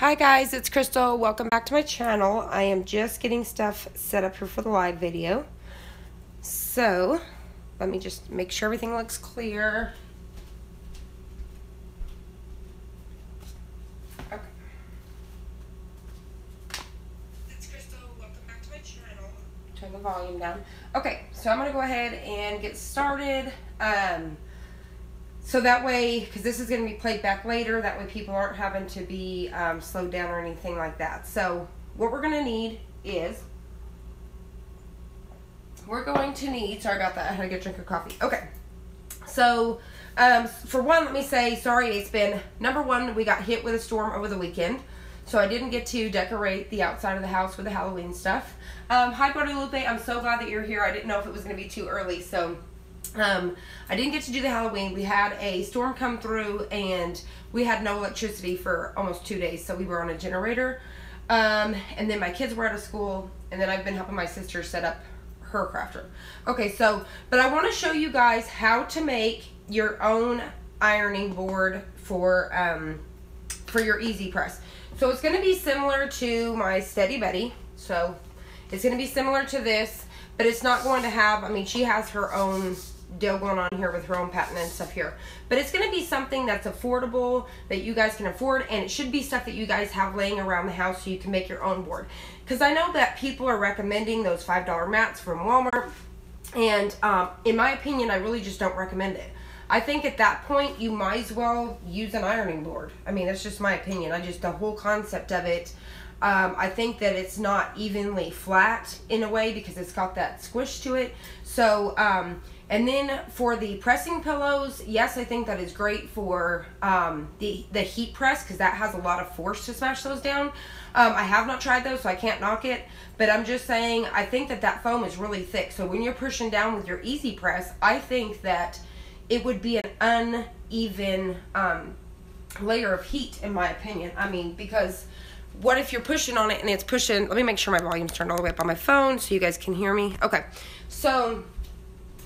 Hi guys, it's Crystal. Welcome back to my channel. I am just getting stuff set up here for the live video. So, let me just make sure everything looks clear. Okay. It's Crystal. Welcome back to my channel. Turn the volume down. Okay, so I'm going to go ahead and get started. So that way, because this is going to be played back later, that way people aren't having to be slowed down or anything like that. So what we're going to need is, sorry about that, I had to get a drink of coffee. Okay, so for one, let me say, sorry, it's been, number one, we got hit with a storm over the weekend, so I didn't get to decorate the outside of the house with the Halloween stuff. Hi, Guadalupe, I'm so glad that you're here. I didn't know if it was going to be too early, so... I didn't get to do the Halloween. We had a storm come through and we had no electricity for almost 2 days, so we were on a generator. And then my kids were out of school, and then I've been helping my sister set up her crafter. Okay, so, but I want to show you guys how to make your own ironing board for your EasyPress. So it's going to be similar to my Steady Betty. So it's going to be similar to this, but it's not going to have, I mean, she has her own deal going on here with her own patent and stuff here, but it's going to be something that's affordable, that you guys can afford, and it should be stuff that you guys have laying around the house so you can make your own board. Because I know that people are recommending those $5 mats from Walmart, and in my opinion, I really just don't recommend it. I think at that point you might as well use an ironing board. I mean, that's just my opinion. I just, the whole concept of it, I think that it's not evenly flat in a way because it's got that squish to it. So and then for the pressing pillows, yes, I think that is great for the heat press because that has a lot of force to smash those down. I have not tried those, so I can't knock it. But I'm just saying, I think that that foam is really thick. So when you're pushing down with your EasyPress, I think that it would be an uneven layer of heat, in my opinion. I mean, because what if you're pushing on it and it's pushing? Let me make sure my volume's turned all the way up on my phone so you guys can hear me. Okay, so...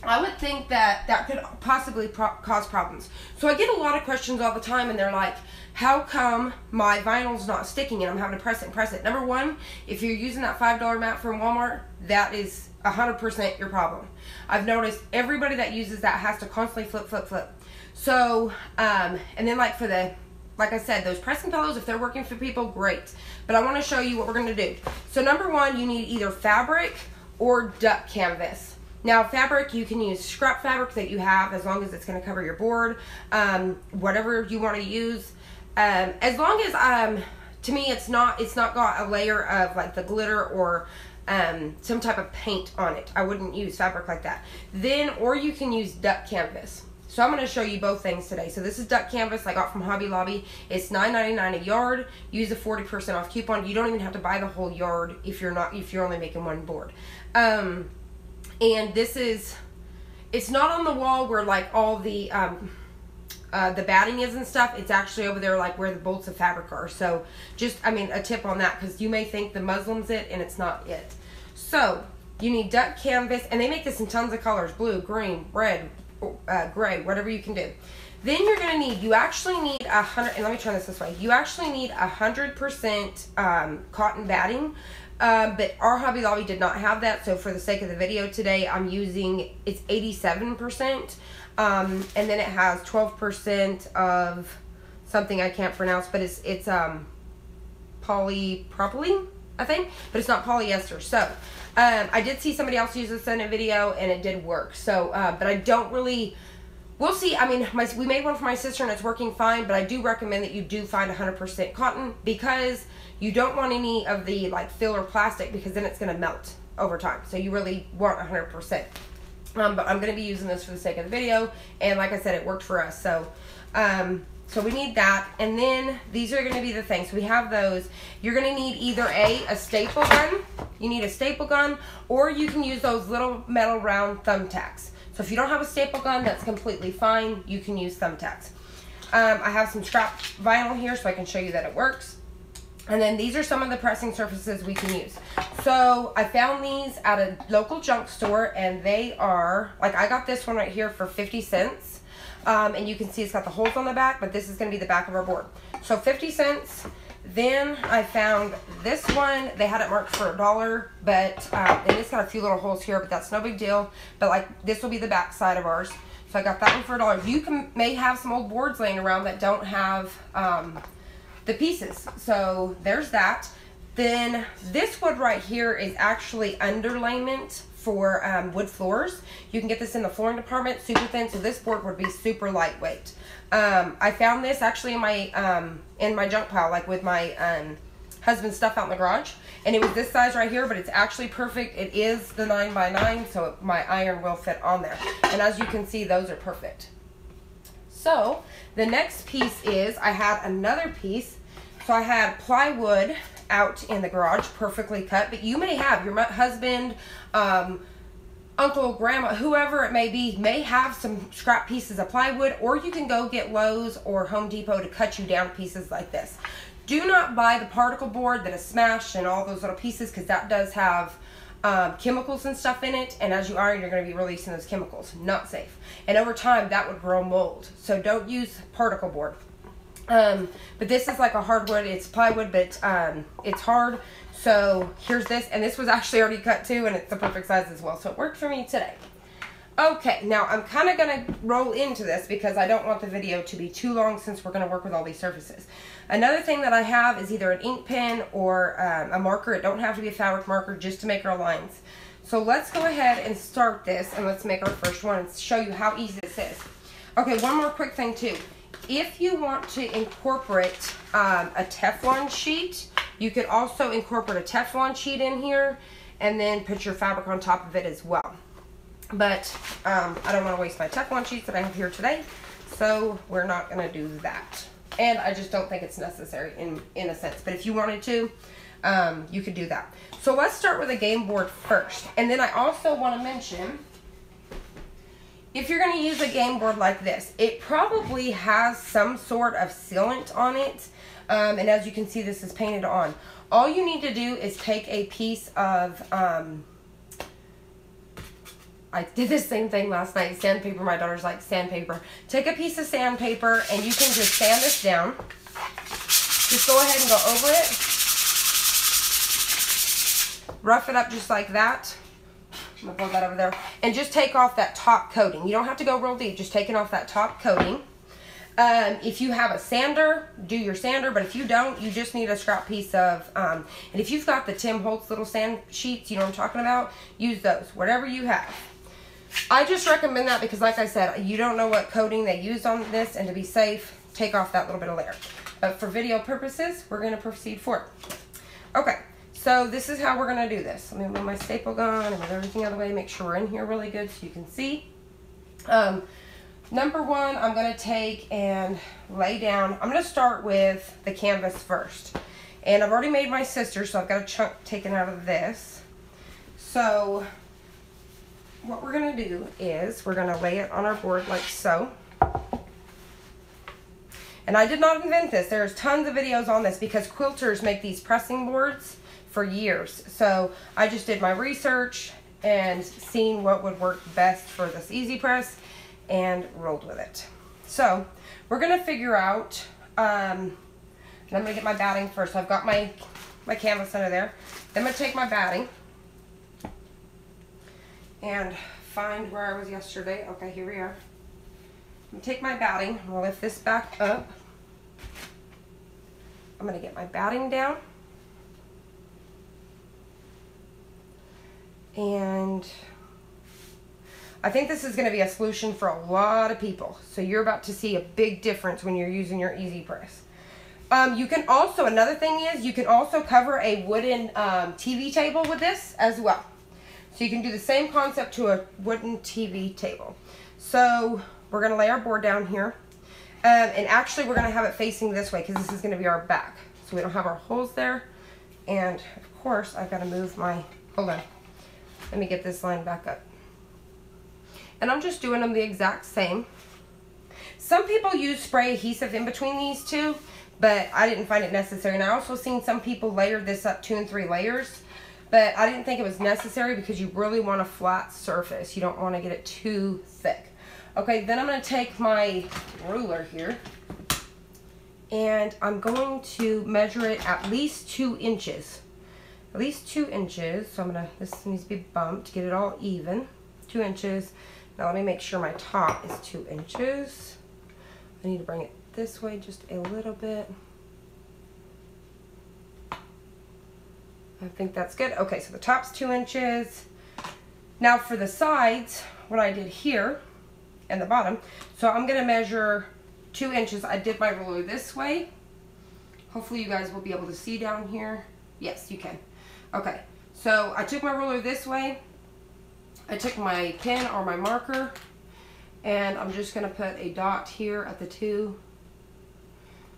I would think that that could possibly cause problems. So I get a lot of questions all the time, and they're like, how come my vinyl's not sticking and I'm having to press it and press it? Number one, if you're using that $5 mat from Walmart, that is 100% your problem. I've noticed everybody that uses that has to constantly flip, flip, flip. So, and then like for the, like I said, those pressing pillows, if they're working for people, great. But I want to show you what we're going to do. So number one, you need either fabric or duck canvas. Now fabric, you can use scrap fabric that you have as long as it's going to cover your board, whatever you want to use. As long as, to me, it's not got a layer of like the glitter or some type of paint on it. I wouldn't use fabric like that. Then, or you can use duck canvas. So I'm going to show you both things today. So this is duck canvas I got from Hobby Lobby. It's $9.99 a yard. Use a 40% off coupon. You don't even have to buy the whole yard if you're only making one board. And this is, it's not on the wall where like all the batting is and stuff. It's actually over there like where the bolts of fabric are. So just, I mean, a tip on that because you may think the muslin's it and it's not it. So you need duck canvas, and they make this in tons of colors, blue, green, red, gray, whatever you can do. Then you're going to need, you actually need 100, and let me turn this way. You actually need 100% cotton batting. But our Hobby Lobby did not have that, so for the sake of the video today, I'm using, it's 87%, and then it has 12% of something I can't pronounce, but it's polypropylene, I think, but it's not polyester. So I did see somebody else use this in a video, and it did work. So, but I don't really. We'll see. I mean, we made one for my sister and it's working fine, but I do recommend that you do find 100% cotton because you don't want any of the like filler plastic because then it's going to melt over time. So you really want 100%. But I'm going to be using this for the sake of the video, and like I said, it worked for us. So, so we need that, and then these are going to be the things. We have those. You're going to need either a staple gun. You need a staple gun, or you can use those little metal round thumbtacks. So if you don't have a staple gun, that's completely fine. You can use thumbtacks. I have some scrap vinyl here so I can show you that it works. And then these are some of the pressing surfaces we can use. So I found these at a local junk store, and they are, like I got this one right here for 50 cents. And you can see it's got the holes on the back, but this is going to be the back of our board. So 50 cents. Then I found this one. They had it marked for $1, but and it's got a few little holes here, but that's no big deal. But like this will be the back side of ours. So I got that one for $1. You may have some old boards laying around that don't have the pieces. So there's that. Then this wood right here is actually underlayment for wood floors. You can get this in the flooring department, super thin. So this board would be super lightweight. I found this actually in my junk pile, like with my husband's stuff out in the garage, and it was this size right here, but it's actually perfect. It is the 9x9, so my iron will fit on there, and as you can see, those are perfect. So the next piece is, I had another piece. So I had plywood out in the garage, perfectly cut, but you may have, your husband, uncle, grandma, whoever it may be, may have some scrap pieces of plywood, or you can go get Lowe's or Home Depot to cut you down pieces like this. Do not buy the particle board that is smashed and all those little pieces, because that does have chemicals and stuff in it, and as you iron, you're going to be releasing those chemicals. Not safe. And over time, that would grow mold. So don't use particle board. But this is like a hardwood. It's plywood, but it's hard. So here's this, and this was actually already cut too, and it's the perfect size as well, so it worked for me today. Okay, now I'm kind of going to roll into this because I don't want the video to be too long since we're going to work with all these surfaces. Another thing that I have is either an ink pen or a marker. It don't have to be a fabric marker, just to make our lines. So let's go ahead and start this, and let's make our first one and show you how easy this is. Okay, one more quick thing too. If you want to incorporate a Teflon sheet, you could also incorporate a Teflon sheet in here and then put your fabric on top of it as well. But I don't want to waste my Teflon sheets that I have here today, so we're not going to do that. And I just don't think it's necessary in a sense. But if you wanted to, you could do that. So let's start with a game board first. And then I also want to mention, if you're going to use a game board like this, it probably has some sort of sealant on it. And as you can see, this is painted on. All you need to do is take a piece of, I did this same thing last night, sandpaper. My daughter's like, sandpaper. Take a piece of sandpaper and you can just sand this down. Just go ahead and go over it. Rough it up just like that. I'm gonna blow that over there. And just take off that top coating. You don't have to go real deep, just taking off that top coating. If you have a sander, do your sander, but if you don't, you just need a scrap piece of, and if you've got the Tim Holtz little sand sheets, you know what I'm talking about, use those, whatever you have. I just recommend that because, like I said, you don't know what coating they used on this, and to be safe, take off that little bit of layer. But for video purposes, we're gonna proceed forward. Okay, so this is how we're gonna do this. Let me move my staple gun and move everything out of the way, make sure we're in here really good so you can see. Number one, I'm going to take and lay down. I'm going to start with the canvas first. And I've already made my sister, so I've got a chunk taken out of this. So what we're going to do is we're going to lay it on our board like so. And I did not invent this. There's tons of videos on this because quilters make these pressing boards for years. So I just did my research and seen what would work best for this EasyPress and rolled with it. So we're gonna figure out, and I'm gonna get my batting first. I've got my canvas under there. Then I'm gonna take my batting and find where I was yesterday. Okay, here we are. I'm gonna take my batting, I'm gonna lift this back up. I'm gonna get my batting down. And I think this is going to be a solution for a lot of people. So you're about to see a big difference when you're using your EasyPress. You can also, another thing is, you can also cover a wooden TV table with this as well. So you can do the same concept to a wooden TV table. So we're going to lay our board down here. And actually we're going to have it facing this way because this is going to be our back. So we don't have our holes there. And of course I've got to move my, hold on. Let me get this line back up. And I'm just doing them the exact same. Some people use spray adhesive in between these two, but I didn't find it necessary. And I also seen some people layer this up 2 and 3 layers, but I didn't think it was necessary because you really want a flat surface. You don't want to get it too thick. Okay, then I'm going to take my ruler here and I'm going to measure it at least 2 inches. At least 2 inches. So I'm gonna, this needs to be bumped, get it all even. 2 inches. Now let me make sure my top is 2 inches. I need to bring it this way just a little bit. I think that's good. Okay, so the top's 2 inches. Now for the sides, what I did here and the bottom, so I'm gonna measure 2 inches. I did my ruler this way. Hopefully you guys will be able to see down here. Yes, you can. Okay, so I took my ruler this way. I took my pen or my marker, and I'm just gonna put a dot here at the 2.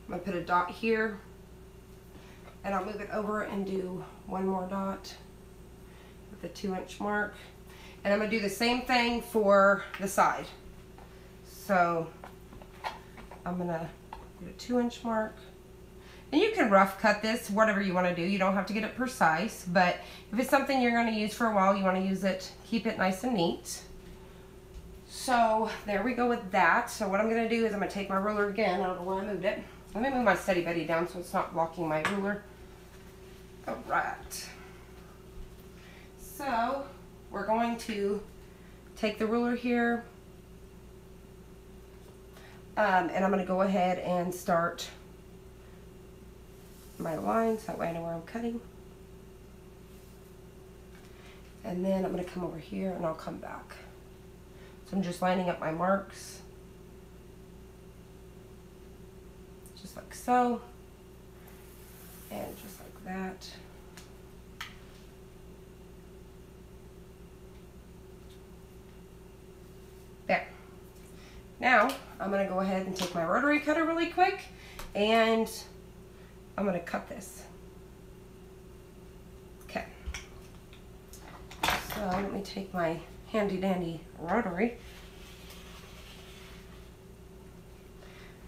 I'm gonna put a dot here, and I'll move it over and do one more dot at the 2 inch mark. And I'm gonna do the same thing for the side. So I'm gonna do a 2 inch mark. And you can rough cut this, whatever you want to do. You don't have to get it precise, but if it's something you're going to use for a while, you want to use it, keep it nice and neat. So there we go with that. So what I'm going to do is I'm going to take my ruler again. I don't know where I moved it. Let me move my Steady Betty down so it's not blocking my ruler. All right. So we're going to take the ruler here, and I'm going to go ahead and start my lines, that way I know where I'm cutting. And then I'm going to come over here and I'll come back. So I'm just lining up my marks. Just like so. And just like that. There. Now I'm going to go ahead and take my rotary cutter really quick, and I'm going to cut this. Okay. So let me take my handy dandy rotary.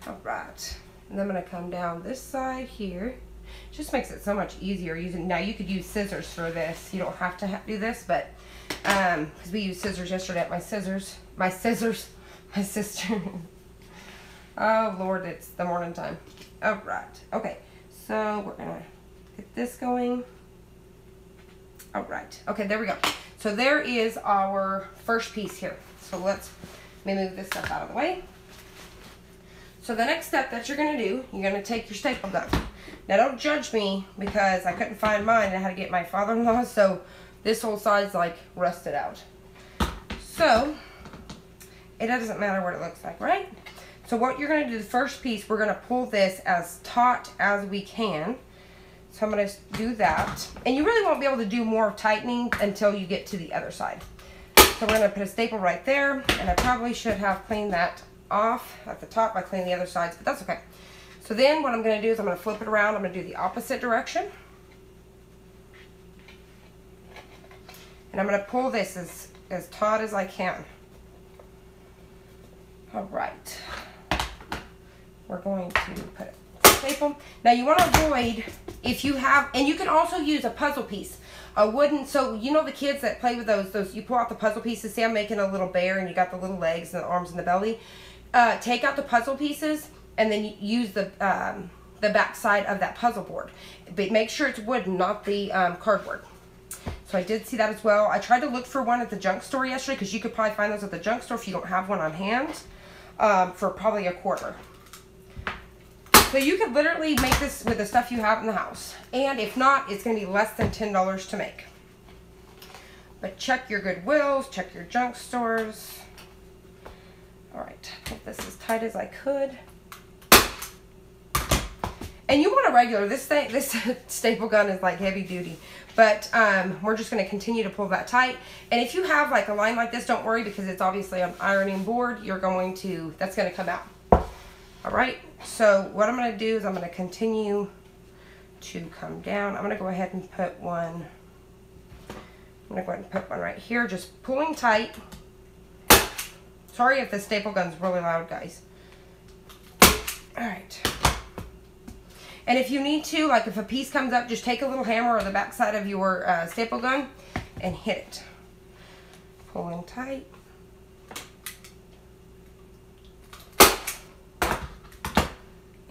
All right. And I'm going to come down this side here. Just makes it so much easier using, now you could use scissors for this. You don't have to do this, but because we used scissors yesterday at my sister. Oh Lord, it's the morning time. All right. Okay. So we're gonna get this going. All right, okay, there we go. So there is our first piece here. So let me move this stuff out of the way. So the next step that you're gonna do, you're gonna take your staple gun. Now don't judge me because I couldn't find mine and I had to get my father-in-law, so this whole side's like rusted out. So it doesn't matter what it looks like, right? So what you're going to do, the first piece, we're going to pull this as taut as we can. So I'm going to do that. And you really won't be able to do more tightening until you get to the other side. So we're going to put a staple right there. And I probably should have cleaned that off at the top by cleaning the other sides, but that's okay. So then what I'm going to do is I'm going to flip it around. I'm going to do the opposite direction. And I'm going to pull this as taut as I can. All right. We're going to put a staple. Now you want to avoid, if you have, and you can also use a puzzle piece, a wooden, so you know the kids that play with those you pull out the puzzle pieces, see I'm making a little bear and you got the little legs and the arms and the belly. Take out the puzzle pieces and then use the back side of that puzzle board. But make sure it's wooden, not the cardboard. So I did see that as well. I tried to look for one at the junk store yesterday because you could probably find those at the junk store if you don't have one on hand for probably $1. So you could literally make this with the stuff you have in the house. And if not, it's going to be less than $10 to make. But check your Goodwills, check your junk stores. All right, I think this is tight as I could. And you want a regular, this staple gun is like heavy duty. But we're just going to continue to pull that tight. And if you have like a line like this, don't worry because it's obviously an ironing board. You're going to, that's going to come out. All right, so what I'm going to do is I'm going to continue to come down. I'm going to go ahead and put one. I'm going to go ahead and put one right here, just pulling tight. Sorry if the staple gun's really loud, guys. All right. And if you need to, like if a piece comes up, just take a little hammer or the backside of your staple gun and hit it. Pulling tight.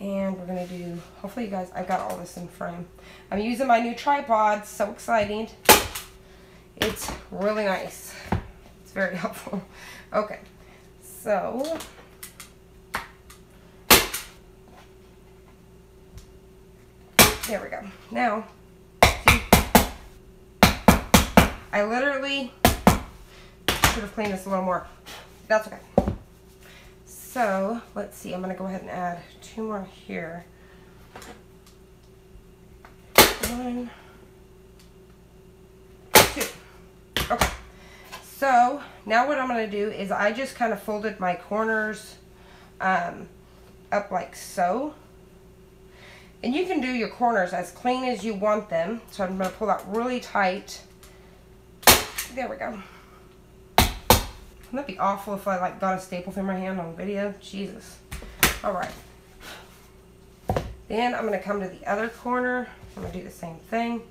And we're gonna do, hopefully you guys, I've got all this in frame. I'm using my new tripod, so exciting. It's really nice. It's very helpful. Okay, so. There we go. Now, see, I literally should have cleaned this a little more. That's okay. So, let's see, I'm going to go ahead and add two more here. One, two. Okay. So, now what I'm going to do is I just kind of folded my corners up like so. And you can do your corners as clean as you want them. So, I'm going to pull that really tight. There we go. Wouldn't that be awful if I like got a staple through my hand on video? Jesus. Alright. Then I'm going to come to the other corner. I'm going to do the same thing.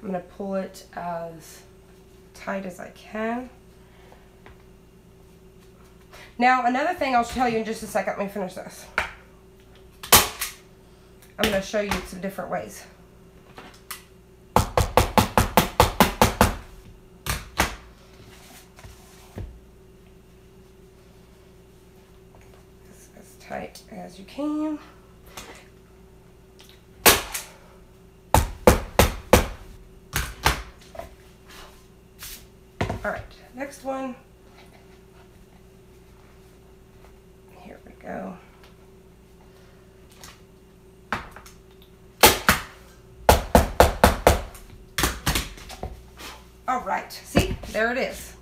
I'm going to pull it as tight as I can. Now another thing I'll tell you in just a second. Let me finish this. I'm going to show you some different ways. Tight as you can. All right, next one. Here we go. All right, see, there it is.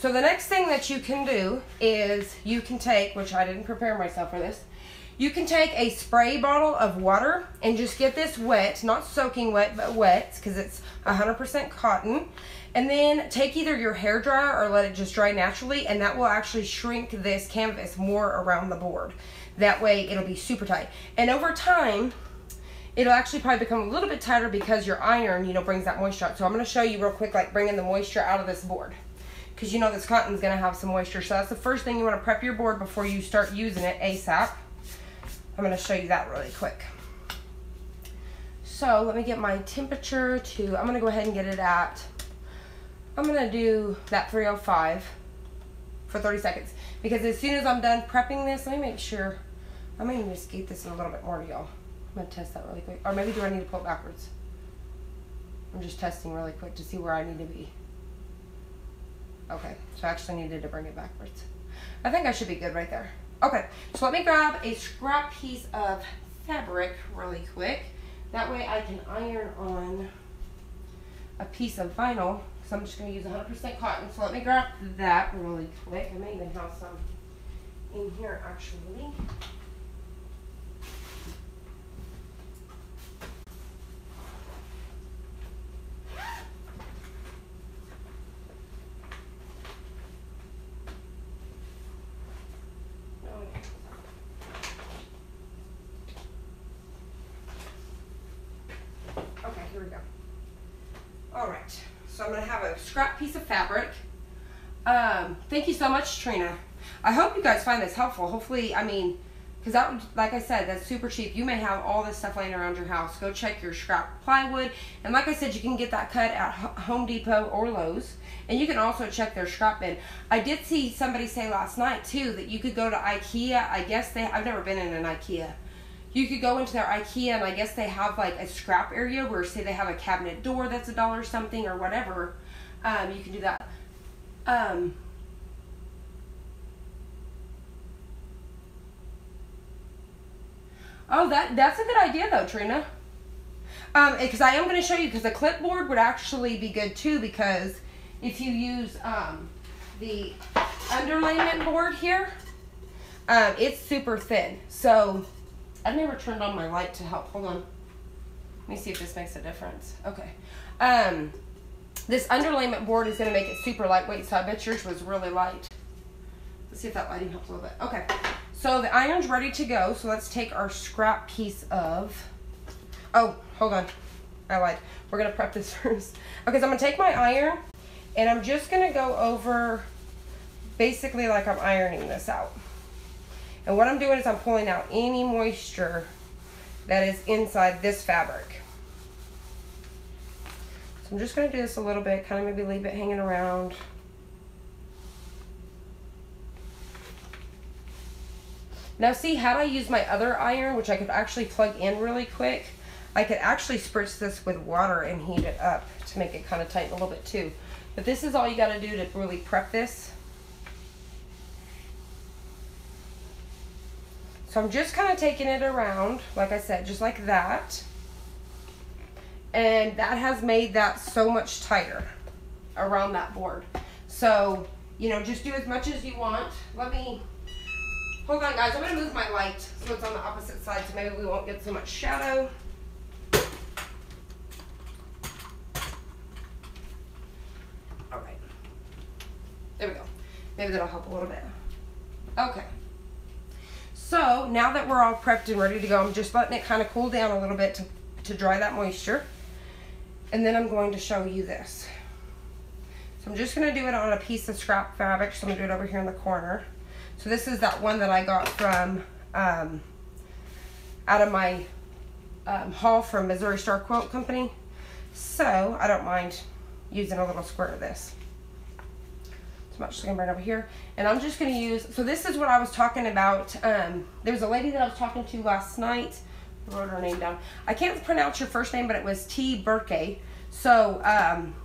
So the next thing that you can do is you can take, which I didn't prepare myself for this, you can take a spray bottle of water and just get this wet, not soaking wet, but wet, because it's 100% cotton. And then take either your hair dryer or let it just dry naturally, and that will actually shrink this canvas more around the board. That way it'll be super tight. And over time, it'll actually probably become a little bit tighter because your iron, you know, brings that moisture out. So I'm going to show you real quick, like bringing the moisture out of this board. Because you know this cotton is going to have some moisture. So that's the first thing you want to prep your board before you start using it ASAP. I'm going to show you that really quick. So let me get my temperature to, I'm going to go ahead and get it at, I'm going to do that 305 for 30 seconds. Because as soon as I'm done prepping this, let me make sure, I may need to skate this in a little bit more to y'all. I'm going to test that really quick. Or maybe do I need to pull it backwards? I'm just testing really quick to see where I need to be. Okay, so I actually needed to bring it backwards. I think I should be good right there. Okay, so let me grab a scrap piece of fabric really quick. That way I can iron on a piece of vinyl. So I'm just going to use 100% cotton. So let me grab that really quick. I may even have some in here actually. Scrap piece of fabric. Thank you so much, Trina. I hope you guys find this helpful. Hopefully, I mean, because that, like I said, that's super cheap. You may have all this stuff laying around your house. Go check your scrap plywood. And like I said, you can get that cut at Home Depot or Lowe's. And you can also check their scrap bin. I did see somebody say last night, too, that you could go to Ikea. I guess they, I've never been in an Ikea. You could go into their Ikea, and I guess they have, like, a scrap area where, say, they have a cabinet door that's $1 something or whatever. You can do that. Oh, that's a good idea though, Trina. Because I am going to show you, because the clipboard would actually be good too, because if you use the underlayment board here, it's super thin. So I've never turned on my light to help. Hold on. Let me see if this makes a difference. Okay. This underlayment board is going to make it super lightweight, so I bet yours was really light. Let's see if that lighting helps a little bit. Okay, so the iron's ready to go, so let's take our scrap piece of... Oh, hold on. I lied. We're going to prep this first. Okay, so I'm going to take my iron, and I'm just going to go over basically like I'm ironing this out. And what I'm doing is I'm pulling out any moisture that is inside this fabric. So I'm just going to do this a little bit, kind of maybe leave it hanging around. Now see, had I used my other iron, which I could actually plug in really quick, I could actually spritz this with water and heat it up to make it kind of tighten a little bit too. But this is all you got to do to really prep this. So I'm just kind of taking it around, like I said, just like that. And that has made that so much tighter around that board. So, you know, just do as much as you want. Let me... Hold on, guys. I'm going to move my light so it's on the opposite side so maybe we won't get so much shadow. All right. There we go. Maybe that'll help a little bit. Okay. So, now that we're all prepped and ready to go, I'm just letting it kind of cool down a little bit to dry that moisture. And then I'm going to show you this. So, I'm just going to do it on a piece of scrap fabric. So, I'm going to do it over here in the corner. So this is that one that I got from, out of my haul from Missouri Star Quilt Company. So I don't mind using a little square of this. So I'm just gonna bring it over here. And I'm just gonna use, so this is what I was talking about. There was a lady that I was talking to last night. I wrote her name down. I can't pronounce your first name, but it was T. Burke. So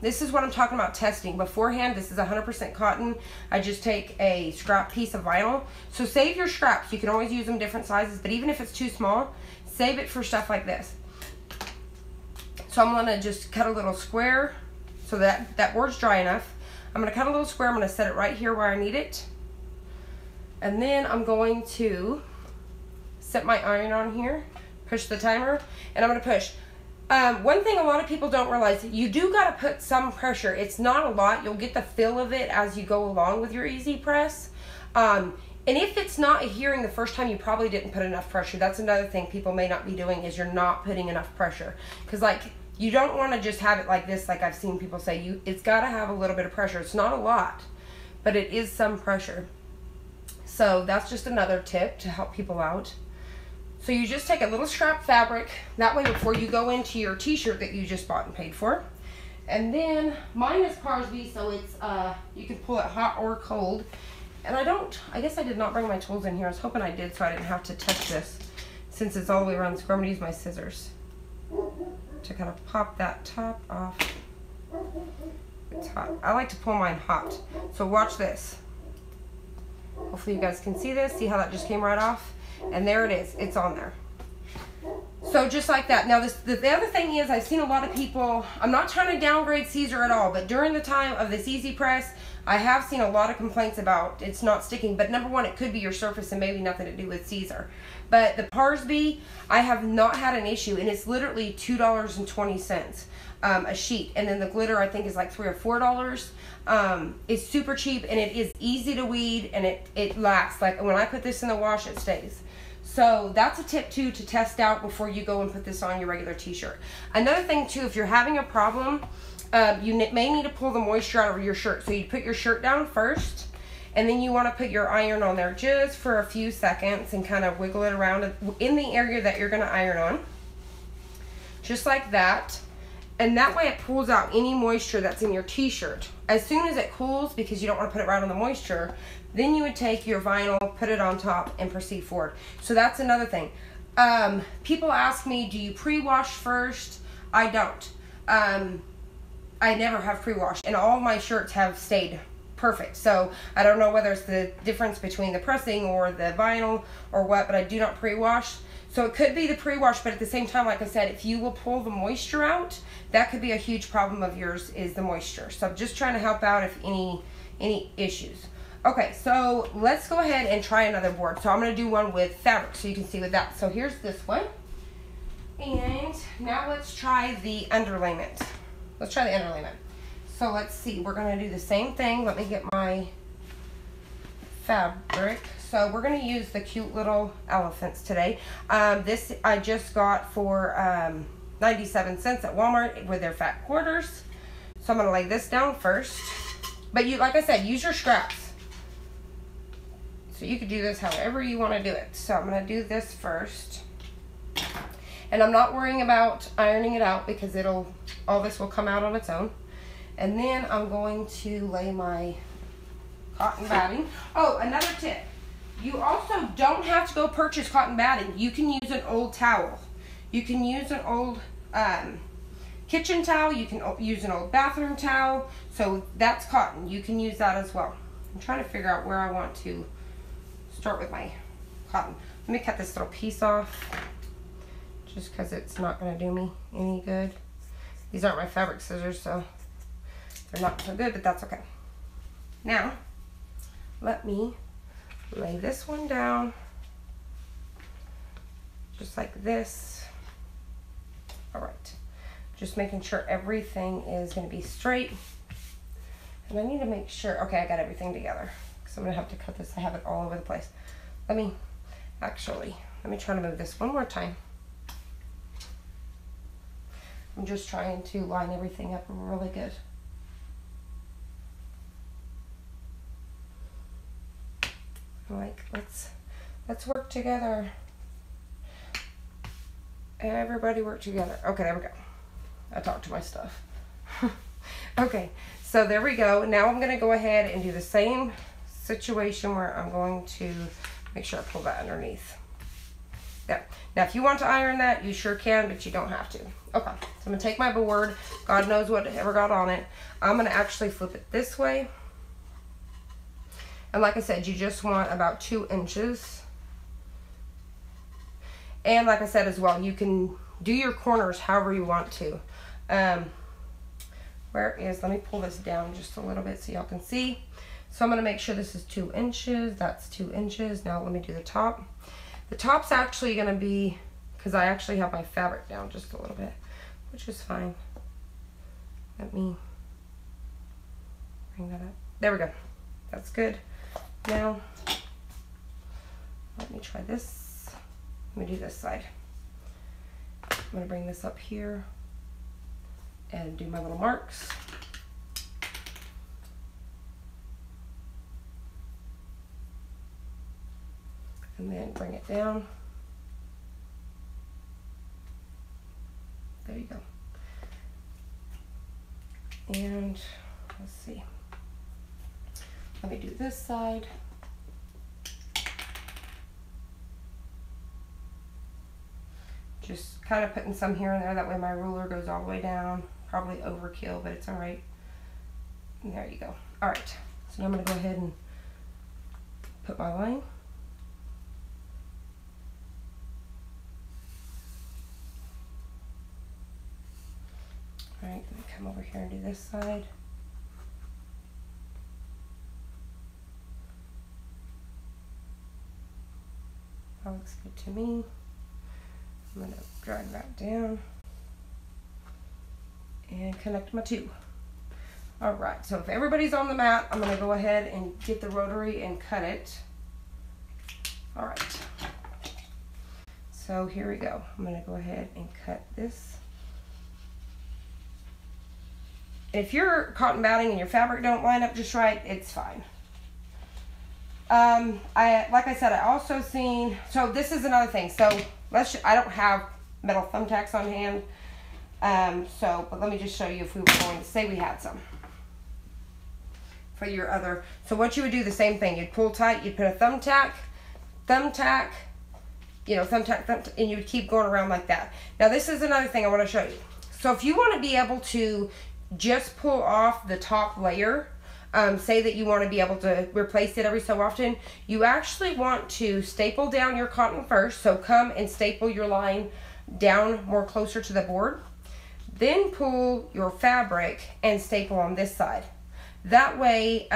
this is what I'm talking about testing beforehand. This is 100% cotton. I just take a scrap piece of vinyl. So save your scraps. You can always use them different sizes, but even if it's too small, save it for stuff like this. So I'm gonna just cut a little square so that that board's dry enough. I'm gonna cut a little square. I'm gonna set it right here where I need it. And then I'm going to set my iron on here, push the timer, and I'm gonna push. One thing a lot of people don't realize, you do got to put some pressure. It's not a lot. You'll get the feel of it as you go along with your EasyPress. And if it's not adhering the first time, you probably didn't put enough pressure. That's another thing people may not be doing is you're not putting enough pressure. Because like you don't want to just have it like this, like I've seen people say. It's got to have a little bit of pressure. It's not a lot, but it is some pressure. So that's just another tip to help people out. So you just take a little scrap fabric, that way before you go into your t-shirt that you just bought and paid for. And then, mine is Parsby, so it's, you can pull it hot or cold. And I guess I did not bring my tools in here. I was hoping I did so I didn't have to touch this. Since it's all the way around the square, I'm gonna use my scissors to kind of pop that top off. It's hot. I like to pull mine hot. So watch this. Hopefully you guys can see this. See how that just came right off? And there it is. It's on there. So just like that. Now this, the other thing is I've seen a lot of people, I'm not trying to downgrade Caesar at all, but during the time of this EasyPress, I have seen a lot of complaints about it's not sticking. But number one, it could be your surface and maybe nothing to do with Caesar. But the Parsby, I have not had an issue, and it's literally $2.20 a sheet. And then the glitter I think is like $3 or $4. It's super cheap and it is easy to weed, and it lasts. Like when I put this in the wash, it stays. So that's a tip too to test out before you go and put this on your regular t-shirt. Another thing too, if you're having a problem, you may need to pull the moisture out of your shirt. So you put your shirt down first, and then you want to put your iron on there just for a few seconds and kind of wiggle it around in the area that you're going to iron on. Just like that. And that way it pulls out any moisture that's in your t-shirt. As soon as it cools, because you don't want to put it right on the moisture, then you would take your vinyl, put it on top, and proceed forward. So that's another thing. People ask me, do you pre-wash first? I don't. I never have pre-washed, and all my shirts have stayed perfect. So I don't know whether it's the difference between the pressing or the vinyl or what, but I do not pre-wash. So it could be the pre-wash, but at the same time, like I said, if you will pull the moisture out, that could be a huge problem of yours is the moisture. So I'm just trying to help out if any issues. Okay, so let's go ahead and try another board. So I'm gonna do one with fabric so you can see with that. So here's this one. And now let's try the underlayment. Let's try the underlayment. So let's see, we're gonna do the same thing. Let me get my fabric. So we're going to use the cute little elephants today. This I just got for 97 cents at Walmart with their fat quarters. So I'm going to lay this down first. But you, like I said, use your scraps. So So you could do this however you want to do it. So I'm going to do this first. And I'm not worrying about ironing it out because it'll, all this will come out on its own. And then I'm going to lay my cotton batting. Oh, another tip. You also don't have to go purchase cotton batting. You can use an old towel. You can use an old kitchen towel. You can use an old bathroom towel. So that's cotton. You can use that as well. I'm trying to figure out where I want to start with my cotton. Let me cut this little piece off just because it's not going to do me any good. These aren't my fabric scissors, so they're not so good, but that's okay. Now, let me lay this one down just like this. All right, just making sure everything is going to be straight. And I need to make sure, okay, I got everything together because I'm going to have to cut this. I have it all over the place. Let me try to move this one more time. I'm just trying to line everything up really good. Like, let's work together. Everybody work together. Okay, there we go. I talked to my stuff. Okay, so there we go. Now I'm going to go ahead and do the same situation where I'm going to make sure I pull that underneath. There. Now, if you want to iron that, you sure can, but you don't have to. Okay, so I'm going to take my board. God knows whatever got on it. I'm going to actually flip it this way. And like I said, you just want about 2 inches. And like I said as well, you can do your corners however you want to. Let me pull this down just a little bit so y'all can see. So I'm going to make sure this is 2 inches. That's 2 inches. Now let me do the top. The top's actually going to be, because I actually have my fabric down just a little bit, which is fine. Let me bring that up. There we go. That's good. Now, let me try this. Let me do this side. I'm going to bring this up here and do my little marks. And then bring it down. There you go. And let's see. Let me do this side. Just kind of putting some here and there, that way my ruler goes all the way down. Probably overkill, but it's all right. And there you go. All right, so now I'm gonna go ahead and put my line. All right, let me come over here and do this side. That looks good to me. I'm going to drag that down and connect my two. All right, so if everybody's on the mat, I'm going to go ahead and get the rotary and cut it. All right, so here we go. I'm going to go ahead and cut this. If your cotton batting and your fabric don't line up just right, it's fine. Like I said, I also seen, so this is another thing. So I don't have metal thumbtacks on hand. But let me just show you if we were going to say we had some for your other. So what you would do, the same thing, you'd pull tight, you'd put a thumbtack, you know, thumbtack, and you would keep going around like that. Now this is another thing I want to show you. So if you want to be able to just pull off the top layer, say that you want to be able to replace it every so often, you actually want to staple down your cotton first. So come and staple your line down more closer to the board. Then pull your fabric and staple on this side. That way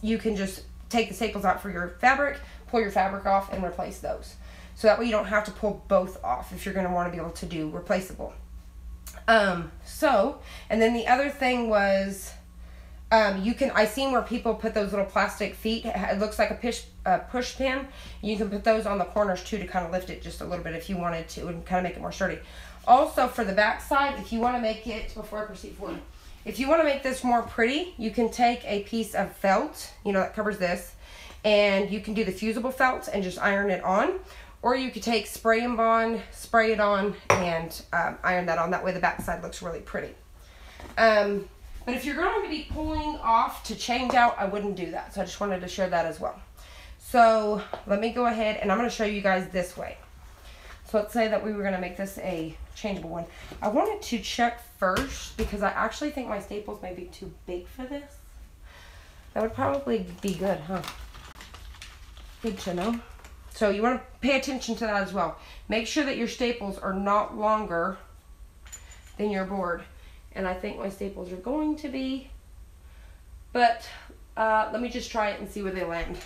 you can just take the staples out for your fabric, pull your fabric off and replace those. So that way you don't have to pull both off if you're going to want to be able to do replaceable. And then the other thing was, I seen where people put those little plastic feet. It looks like a push pin. You can put those on the corners too to kind of lift it just a little bit if you wanted to and kind of make it more sturdy. Also for the back side, if you want to make it, before I proceed forward, if you want to make this more pretty, you can take a piece of felt, you know, that covers this, and you can do the fusible felts and just iron it on, or you could take spray and bond, spray it on, and iron that on. That way the back side looks really pretty. But if you're going to be pulling off to change out, I wouldn't do that. So I just wanted to share that as well. So let me go ahead and I'm going to show you guys this way. So let's say that we were going to make this a changeable one. I wanted to check first because I actually think my staples may be too big for this. That would probably be good, huh? Good to know. So you want to pay attention to that as well. Make sure that your staples are not longer than your board. And I think my staples are going to be, but let me just try it and see where they land.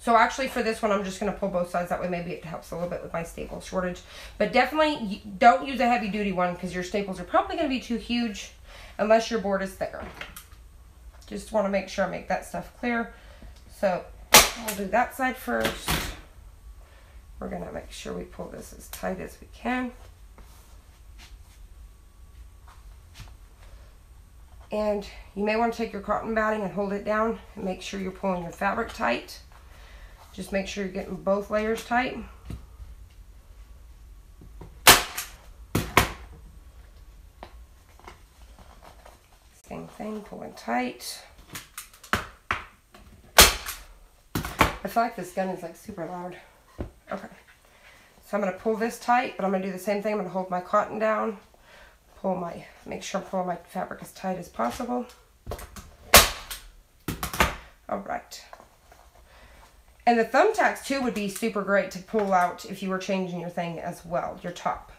So actually for this one, I'm just gonna pull both sides. That way maybe it helps a little bit with my staple shortage. But definitely don't use a heavy duty one because your staples are probably gonna be too huge unless your board is thicker. Just wanna make sure I make that stuff clear. So we'll do that side first. We're gonna make sure we pull this as tight as we can. And you may want to take your cotton batting and hold it down and make sure you're pulling your fabric tight. Just make sure you're getting both layers tight. Same thing, pulling tight. I feel like this gun is like super loud. Okay. So I'm going to pull this tight, but I'm going to do the same thing. I'm going to hold my cotton down. Pull my, make sure I'm pulling my fabric as tight as possible. All right. And the thumbtacks too would be super great to pull out if you were changing your thing as well, your top.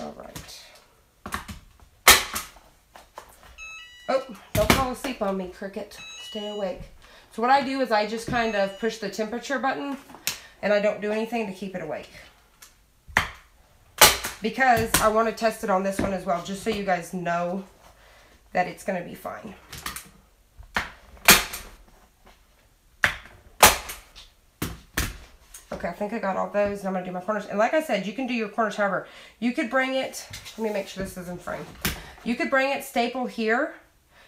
All right. Oh, don't fall asleep on me, Cricket. Stay awake. So what I do is I just kind of push the temperature button and I don't do anything to keep it awake. Because I want to test it on this one as well, just so you guys know that it's going to be fine. Okay, I think I got all those and I'm going to do my corners. And like I said, you can do your corners however. You could bring it, let me make sure this is in frame. You could bring it, staple here,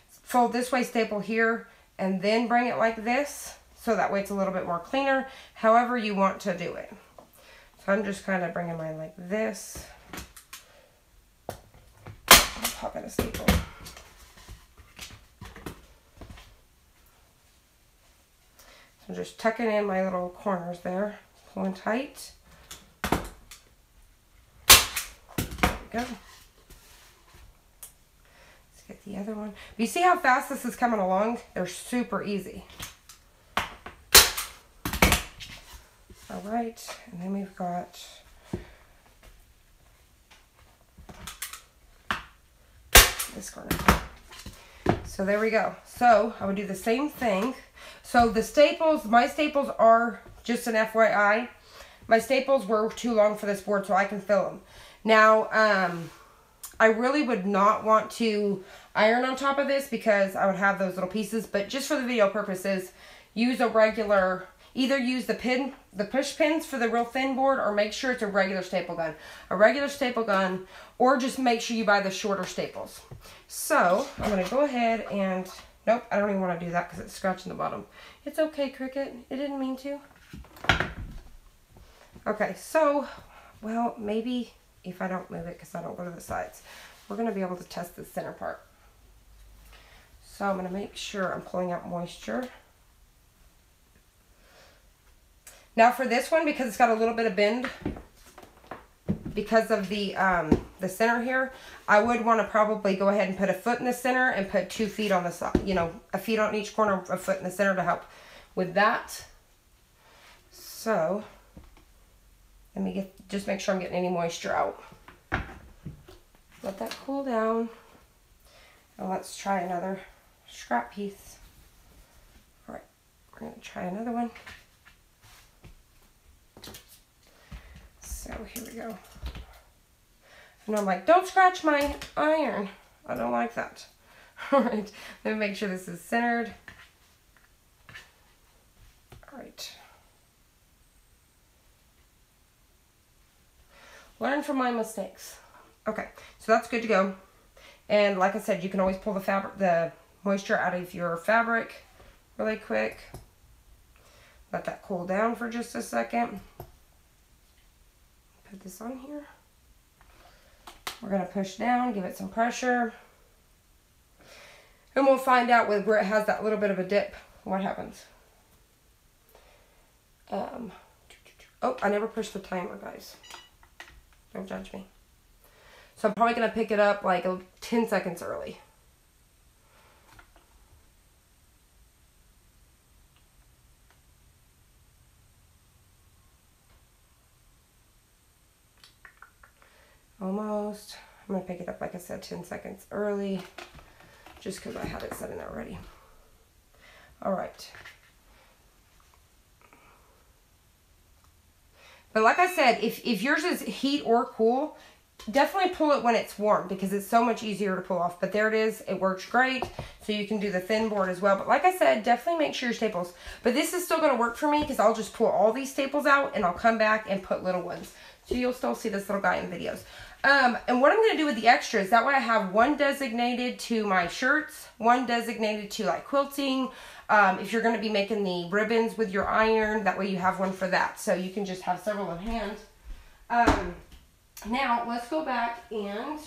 fold this way, staple here, and then bring it like this, so that way it's a little bit more cleaner, however you want to do it. So I'm just kind of bringing mine like this. Pop in a staple. So I'm just tucking in my little corners there, pulling tight. There we go. Get the other one. You see how fast this is coming along? They're super easy. All right, and then we've got this corner. So there we go. So I would do the same thing. So the staples, my staples are just an FYI. My staples were too long for this board, so I can fill them. Now, I really would not want to iron on top of this because I would have those little pieces, but just for the video purposes, use a regular, either use the pin, the push pins for the real thin board, or make sure it's a regular staple gun. A regular staple gun, or just make sure you buy the shorter staples. So I'm gonna go ahead and, nope, I don't even wanna do that because it's scratching the bottom. It's okay, Cricket, it didn't mean to. Okay, so, well, maybe, if I don't move it because I don't go to the sides. We're going to be able to test the center part. So I'm going to make sure I'm pulling out moisture. Now for this one, because it's got a little bit of bend, because of the center here, I would want to probably go ahead and put a foot in the center and put 2 feet on the side, you know, a foot on each corner, a foot in the center to help with that. So let me get, just make sure I'm getting any moisture out. Let that cool down. And let's try another scrap piece. All right, we're gonna try another one. So here we go. And I'm like, don't scratch my iron. I don't like that. All right, let me make sure this is centered. All right. Learn from my mistakes. Okay, so that's good to go. And like I said, you can always pull the fabric, the moisture out of your fabric really quick. Let that cool down for just a second. Put this on here. We're gonna push down, give it some pressure. And we'll find out where it has that little bit of a dip, what happens. Oh, I never pushed the timer, guys. Don't judge me. So I'm probably gonna pick it up like 10 seconds early. Almost. I'm gonna pick it up, like I said, 10 seconds early, just because I had it set in there already. All right. But like I said, if yours is heat or cool, definitely pull it when it's warm because it's so much easier to pull off. But there it is. It works great. So you can do the thin board as well. But like I said, definitely make sure your staples. But this is still going to work for me because I'll just pull all these staples out and I'll come back and put little ones. So you'll still see this little guy in videos. And what I'm going to do with the extras, that way I have one designated to my shirts, one designated to like quilting. If you're going to be making the ribbons with your iron, that way you have one for that. So you can just have several in hand. Now, let's go back and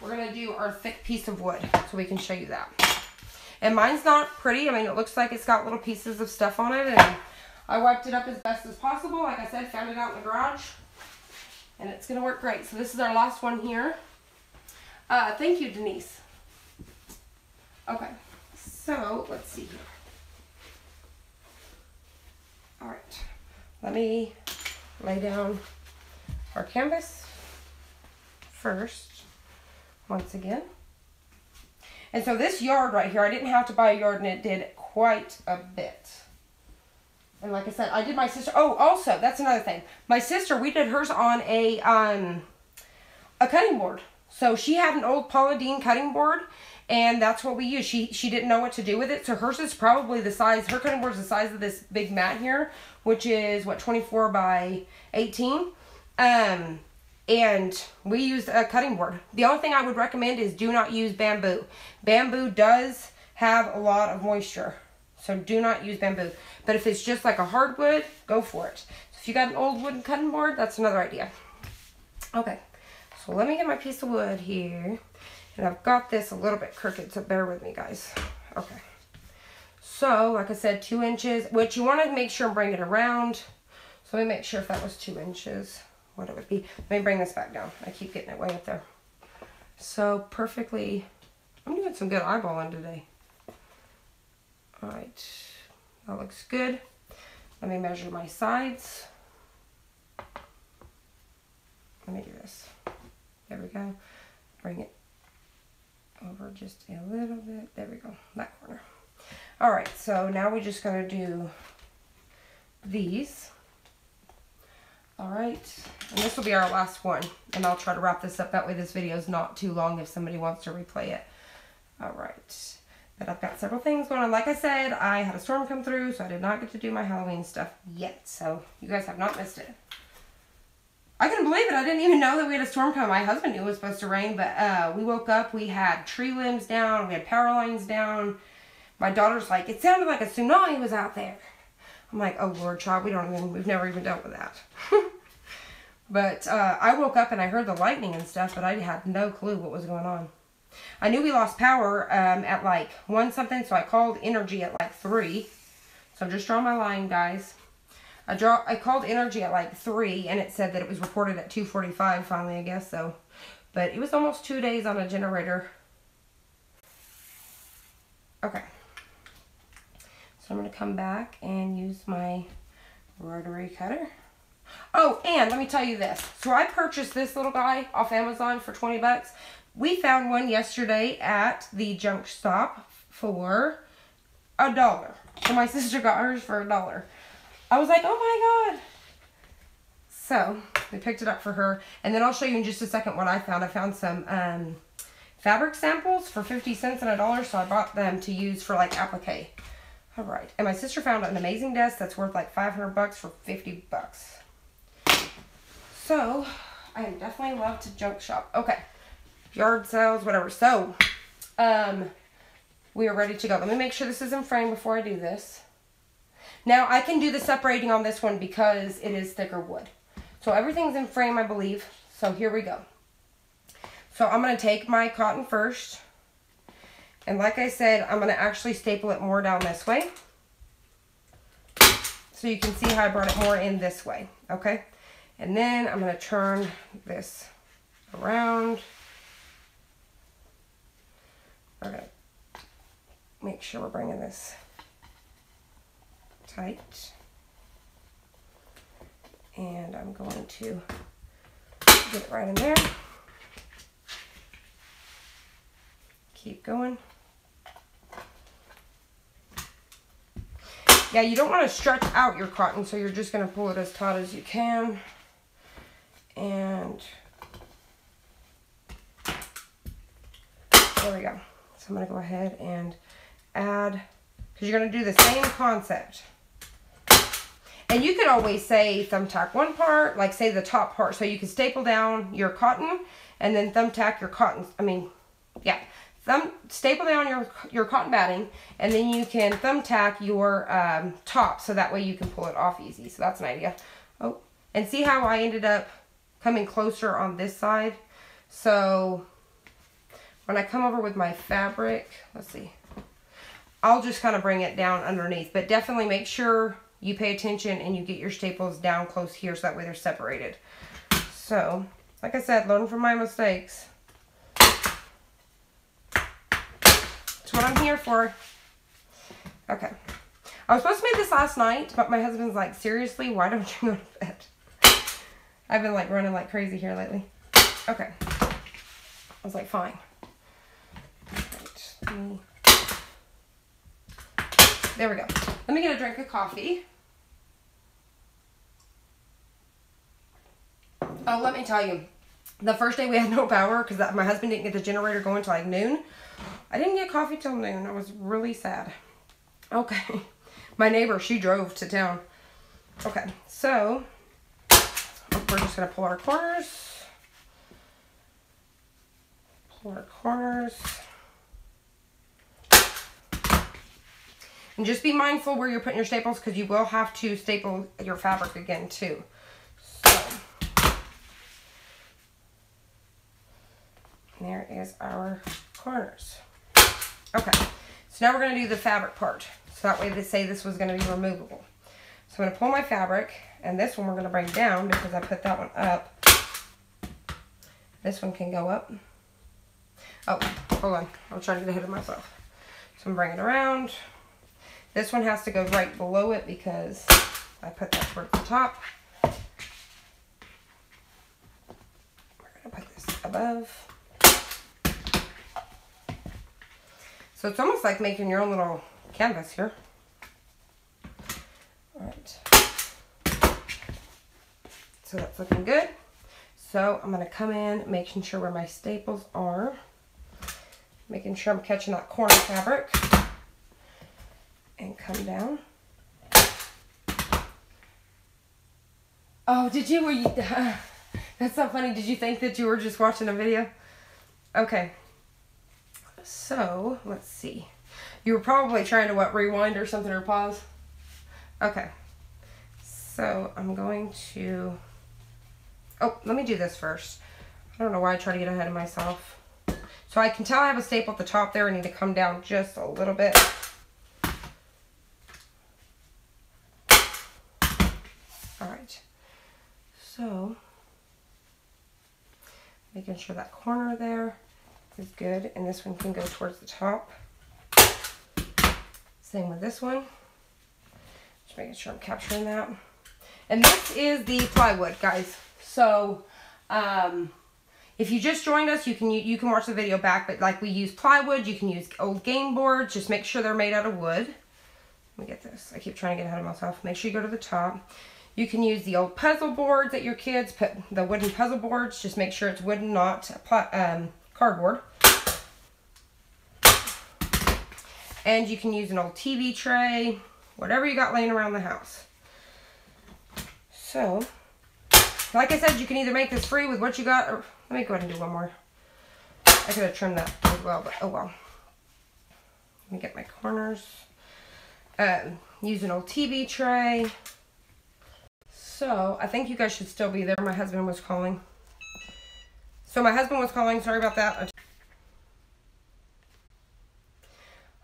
we're going to do our thick piece of wood so we can show you that. And mine's not pretty. I mean, it looks like it's got little pieces of stuff on it. And I wiped it up as best as possible. Like I said, found it out in the garage. And it's going to work great. So this is our last one here. Thank you, Denise. Okay. So, let's see here. All right. Let me lay down our canvas first, once again. And so this yard right here, I didn't have to buy a yard and it did quite a bit. And like I said, I did my sister. Oh, also, that's another thing. My sister, we did hers on a cutting board. So she had an old Paula Deen cutting board, and that's what we used. She didn't know what to do with it. So hers is probably the size, her cutting board is the size of this big mat here, which is, what, 24 by 18? And we used a cutting board. The only thing I would recommend is do not use bamboo. Bamboo does have a lot of moisture. So do not use bamboo. But if it's just like a hardwood, go for it. So if you got an old wooden cutting board, that's another idea. Okay, so let me get my piece of wood here. And I've got this a little bit crooked, so bear with me, guys. Okay, so like I said, 2 inches, which you want to make sure and bring it around. So let me make sure if that was 2 inches, what it would be. Let me bring this back down. I keep getting it way up there. So perfectly, I'm doing some good eyeballing today. All right, that looks good. Let me measure my sides. Let me do this. There we go. Bring it over just a little bit. There we go, that corner. All right, so now we're just gonna do these. All right, and this will be our last one. And I'll try to wrap this up. That way this video is not too long if somebody wants to replay it. All right. But I've got several things going on. Like I said, I had a storm come through, so I did not get to do my Halloween stuff yet. So you guys have not missed it. I couldn't believe it. I didn't even know that we had a storm come. My husband knew it was supposed to rain, but we woke up. We had tree limbs down. We had power lines down. My daughter's like, it sounded like a tsunami was out there. I'm like, oh, Lord, child, we've never even dealt with that. But I woke up and I heard the lightning and stuff, but I had no clue what was going on. I knew we lost power at like 1 something, so I called energy at like 3. So I'm just drawing my line, guys. I called energy at like 3, and it said that it was reported at 2:45 finally, I guess so. But it was almost 2 days on a generator. Okay. So I'm going to come back and use my rotary cutter. Oh, and let me tell you this. So I purchased this little guy off Amazon for 20 bucks. We found one yesterday at the junk stop for $1. So my sister got hers for $1. I was like, oh my God. So we picked it up for her. And then I'll show you in just a second what I found. I found some fabric samples for 50 cents and $1. So I bought them to use for like applique. All right. And my sister found an amazing desk that's worth like $500 for 50 bucks. So I definitely love to junk shop. Okay. Yard sales, whatever. So, we are ready to go. Let me make sure this is in frame before I do this. Now, I can do the separating on this one because it is thicker wood. So, everything's in frame, I believe. So, here we go. So, I'm going to take my cotton first. And like I said, I'm going to actually staple it more down this way. So, you can see how I brought it more in this way. Okay? And then, I'm going to turn this around. Okay. Make sure we're bringing this tight. And I'm going to get it right in there. Keep going. Yeah, you don't want to stretch out your cotton, so you're just going to pull it as taut as you can. And there we go. So I'm going to go ahead and add, because you're going to do the same concept. And you could always say thumbtack one part, like say the top part. So you can staple down your cotton and then thumbtack your cotton. I mean, yeah. Staple down your cotton batting, and then you can thumbtack your top, so that way you can pull it off easy. So that's an idea. Oh, and see how I ended up coming closer on this side? So when I come over with my fabric, let's see, I'll just kind of bring it down underneath, but definitely make sure you pay attention and you get your staples down close here so that way they're separated. So like I said, learn from my mistakes. What I'm here for. Okay. I was supposed to make this last night, but my husband's like, seriously, why don't you go to bed? I've been like running like crazy here lately. Okay. I was like, fine. Right. There we go. Let me get a drink of coffee. Oh, let me tell you. The first day we had no power because my husband didn't get the generator going until like noon. I didn't get coffee till noon. I was really sad. Okay. My neighbor, she drove to town. Okay. So, we're just going to pull our corners. Pull our corners. And just be mindful where you're putting your staples because you will have to staple your fabric again too. So, there is our corners. Okay, so now we're going to do the fabric part. So that way they say this was going to be removable. So I'm going to pull my fabric, and this one we're going to bring down because I put that one up. This one can go up. Oh, hold on. I'm trying to get ahead of myself. So I'm bringing it around. This one has to go right below it because I put that towards the top. We're going to put this above. So it's almost like making your own little canvas here. All right. So that's looking good. So I'm going to come in, making sure where my staples are. Making sure I'm catching that corner fabric. And come down. Oh, did you? Were you? That's so funny. Did you think that you were just watching a video? Okay. So, let's see. You were probably trying to, what, rewind or something, or pause? Okay. So, I'm going to... Oh, let me do this first. I don't know why I try to get ahead of myself. So, I can tell I have a staple at the top there. I need to come down just a little bit. Alright. So, making sure that corner there is good, and this one can go towards the top. Same with this one. Just making sure I'm capturing that. And this is the plywood, guys. So, if you just joined us, you can watch the video back. But like we use plywood, you can use old game boards. Just make sure they're made out of wood. Let me get this. I keep trying to get ahead of myself. Make sure you go to the top. You can use the old puzzle boards that your kids put, the wooden puzzle boards. Just make sure it's wooden, not cardboard. And you can use an old TV tray, whatever you got laying around the house. So Like I said, you can either make this free with what you got, or let me go ahead and do one more. I could have trimmed that as well, but oh well. Let me get my corners. Use an old TV tray. So I think you guys should still be there. My husband was calling. So my husband was calling. Sorry about that.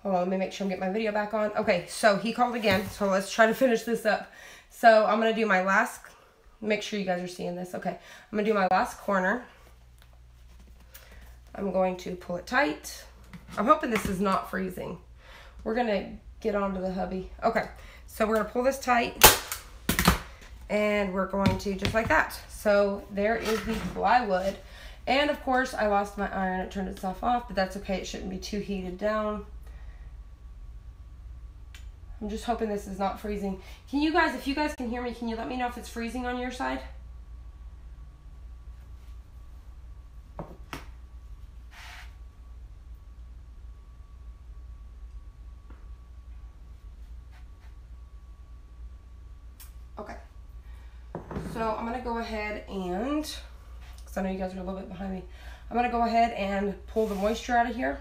Hold on, let me make sure I'm getting my video back on. Okay, so he called again. So let's try to finish this up. So I'm gonna do my last. Make sure you guys are seeing this. Okay, I'm gonna do my last corner. I'm going to pull it tight. I'm hoping this is not freezing. We're gonna get onto the hubby. Okay, so we're gonna pull this tight, and we're going to just like that. So there is the plywood, and of course I lost my iron. It turned itself off, but that's okay. It shouldn't be too heated down. I'm just hoping this is not freezing. Can you guys, if you guys can hear me, can you let me know if it's freezing on your side? Okay. So I'm gonna go ahead and, because I know you guys are a little bit behind me, I'm gonna go ahead and pull the moisture out of here.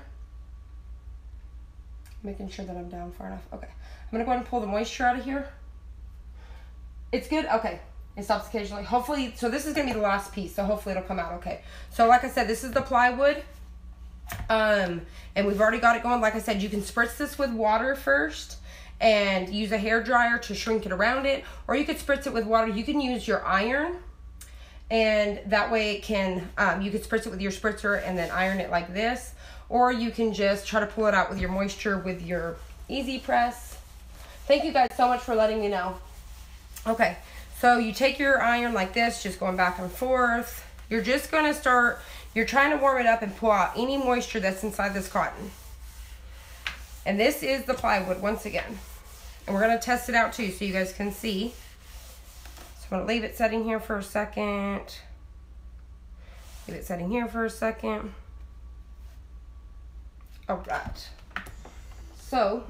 Making sure that I'm down far enough. Okay. I'm going to go ahead and pull the moisture out of here. It's good. Okay. It stops occasionally. Hopefully, so this is going to be the last piece. So hopefully it'll come out okay. So like I said, this is the plywood. And we've already got it going. Like I said, you can spritz this with water first and use a hairdryer to shrink it around it. Or you could spritz it with water. You can use your iron. And that way it can, you could spritz it with your spritzer and then iron it like this. Or you can just try to pull it out with your moisture with your EasyPress. Thank you guys so much for letting me know. Okay, so you take your iron like this, just going back and forth. You're just gonna start, you're trying to warm it up and pull out any moisture that's inside this cotton. And this is the plywood once again. And we're gonna test it out too so you guys can see. So I'm gonna leave it setting here for a second. Leave it setting here for a second. All right. So,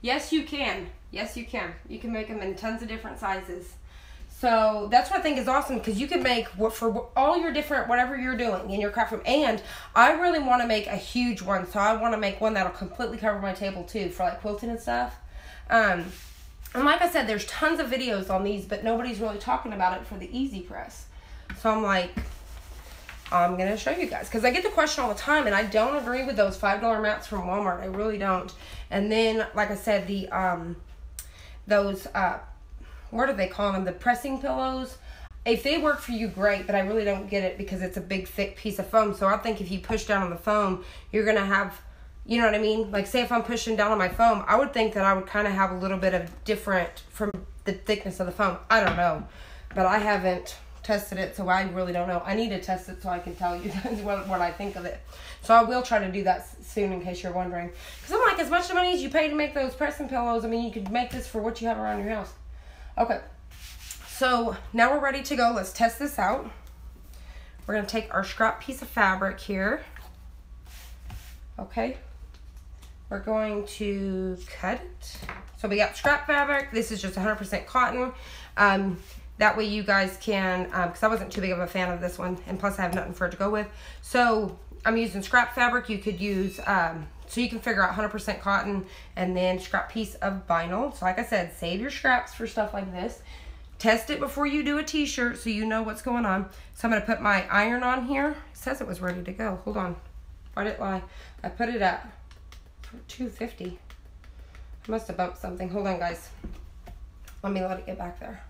yes, you can. Yes, you can. You can make them in tons of different sizes. So that's what I think is awesome, because you can make what for all your different, whatever you're doing in your craft room. And I really want to make a huge one. So I want to make one that'll completely cover my table too, for like quilting and stuff. And like I said, there's tons of videos on these, but nobody's really talking about it for the EasyPress. So I'm like, I'm going to show you guys, because I get the question all the time, and I don't agree with those $5 mats from Walmart. I really don't. And then, like I said, the those, what do they call them? The pressing pillows. If they work for you, great, but I really don't get it, because it's a big, thick piece of foam. So I think if you push down on the foam, you're going to have, you know what I mean? Like, say if I'm pushing down on my foam, I would think that I would kind of have a little bit of different from the thickness of the foam. I don't know, but I haven't tested it, so I really don't know. I need to test it so I can tell you guys what I think of it. So I will try to do that soon, in case you're wondering. Because I'm like, as much money as you pay to make those pressing pillows, I mean, you could make this for what you have around your house. Okay, so now we're ready to go. Let's test this out. We're going to take our scrap piece of fabric here. Okay, we're going to cut it. So we got scrap fabric. This is just 100% cotton. That way you guys can, because I wasn't too big of a fan of this one, and plus I have nothing for it to go with. So I'm using scrap fabric. You could use, so you can figure out 100% cotton and then scrap piece of vinyl. So like I said, save your scraps for stuff like this. Test it before you do a t-shirt so you know what's going on. So I'm going to put my iron on here. It says it was ready to go. Hold on. Why did it lie? I put it at 250. I must have bumped something. Hold on, guys. Let me let it get back there.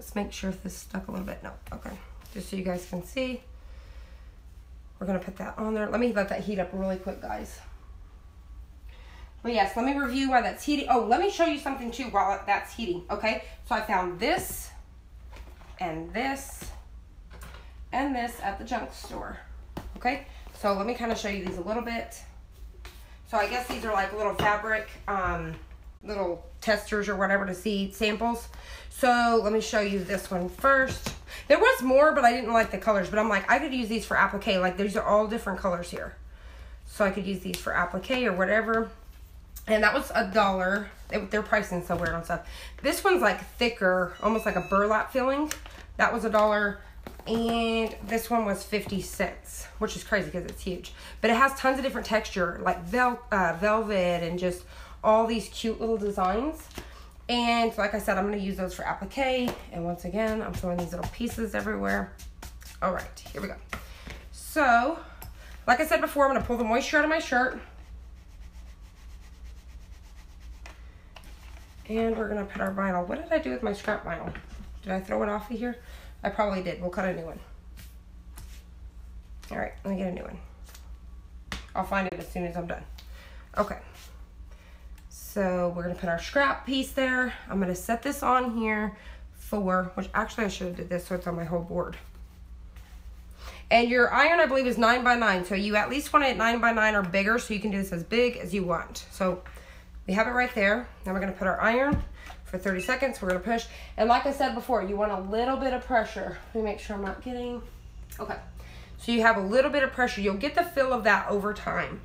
Let's make sure if this is stuck a little bit. No, okay. Just so you guys can see. We're gonna put that on there. Let me let that heat up really quick, guys. But yes, let me review why that's heating. Oh, let me show you something too while that's heating, okay? So I found this, and this, and this at the junk store, okay? So let me kind of show you these a little bit. So I guess these are like little fabric, little testers or whatever to see samples. So let me show you this one first. There was more, but I didn't like the colors, but I'm like, I could use these for applique. Like, these are all different colors here, so I could use these for applique or whatever. And that was $1. Their pricing's so weird on stuff. This one's like thicker, almost like a burlap filling. That was $1. And this one was 50 cents, which is crazy because it's huge. But it has tons of different texture, like velvet and just all these cute little designs. And like I said, I'm going to use those for applique. And once again, I'm throwing these little pieces everywhere. All right, here we go. So, like I said before, I'm going to pull the moisture out of my shirt. And we're going to put our vinyl. What did I do with my scrap vinyl? Did I throw it off of here? I probably did. We'll cut a new one. All right, let me get a new one. I'll find it as soon as I'm done. Okay. So we're going to put our scrap piece there. I'm going to set this on here for, which actually I should have did this so it's on my whole board. And your iron, I believe, is 9 by 9. So you at least want it 9 by 9 or bigger, so you can do this as big as you want. So we have it right there. Now we're going to put our iron for 30 seconds. We're going to push. And like I said before, you want a little bit of pressure. Let me make sure I'm not getting... Okay. So you have a little bit of pressure. You'll get the feel of that over time.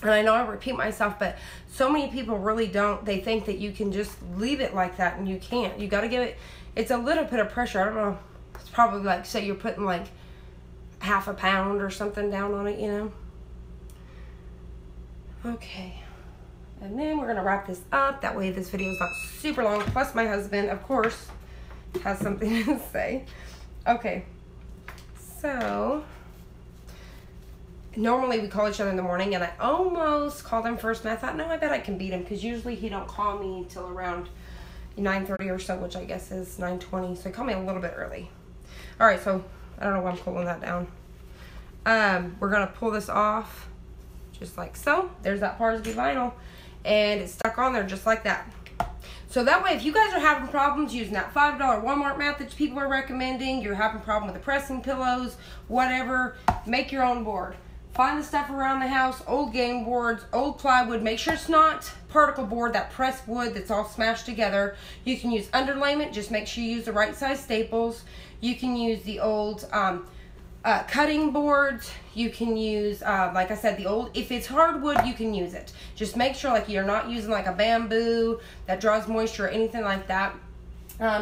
And I know I repeat myself, but so many people really don't. They think that you can just leave it like that, and you can't. You got to give it... It's a little bit of pressure. I don't know. It's probably like, say you're putting like half a pound or something down on it, you know. Okay, and then we're gonna wrap this up. That way this video is not super long. Plus my husband, of course, has something to say. Okay, so normally we call each other in the morning, and I almost called him first, and I thought, no, I bet I can beat him, because usually he don't call me till around 9:30 or so, which I guess is 9:20, so he called me a little bit early. All right, so I don't know why I'm pulling that down. We're going to pull this off just like so. There's that Parsby vinyl. And it's stuck on there just like that. So that way, if you guys are having problems using that $5 Walmart mat that people are recommending, you're having a problem with the pressing pillows, whatever, make your own board. Find the stuff around the house, old game boards, old plywood. Make sure it's not particle board, that pressed wood that's all smashed together. You can use underlayment. Just make sure you use the right size staples. You can use the old cutting boards. You can use, like I said, the old, if it's hardwood, you can use it. Just make sure like you're not using like a bamboo that draws moisture or anything like that.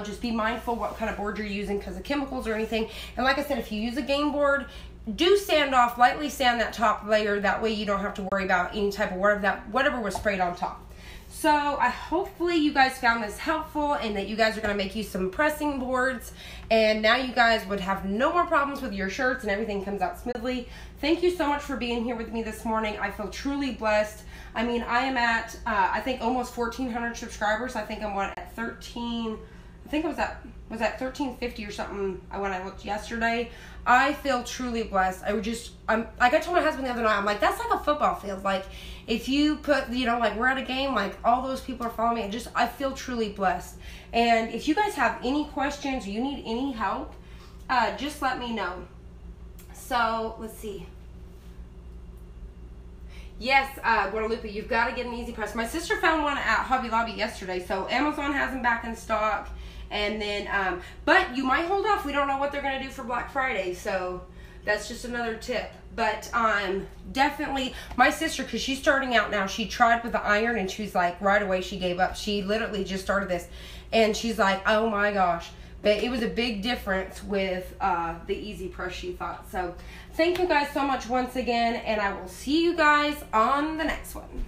Just be mindful what kind of board you're using because of chemicals or anything. And like I said, if you use a game board, do sand off, lightly sand that top layer. That way you don't have to worry about any type of whatever was sprayed on top. So I hopefully you guys found this helpful and that you guys are going to make use some pressing boards, and now you guys would have no more problems with your shirts and everything comes out smoothly. Thank you so much for being here with me this morning. I feel truly blessed. I mean, I am at I think almost 1,400 subscribers. I think I'm at 13. I think it was at 1350 or something when I looked yesterday. I feel truly blessed. Like I told my husband the other night, I'm like, that's like a football field. Like if you put, you know, like we're at a game, like all those people are following me. And just, I feel truly blessed. And if you guys have any questions, or you need any help, just let me know. So let's see. Yes, Guadalupe, you've got to get an EasyPress. My sister found one at Hobby Lobby yesterday, so Amazon has them back in stock. And then, but you might hold off. We don't know what they're going to do for Black Friday, so that's just another tip. But definitely, my sister, because she's starting out now, she tried with the iron, and she's like, right away she gave up. She literally just started this, and she's like, oh my gosh. But it was a big difference with the EasyPress, she thought. So thank you guys so much once again, and I will see you guys on the next one.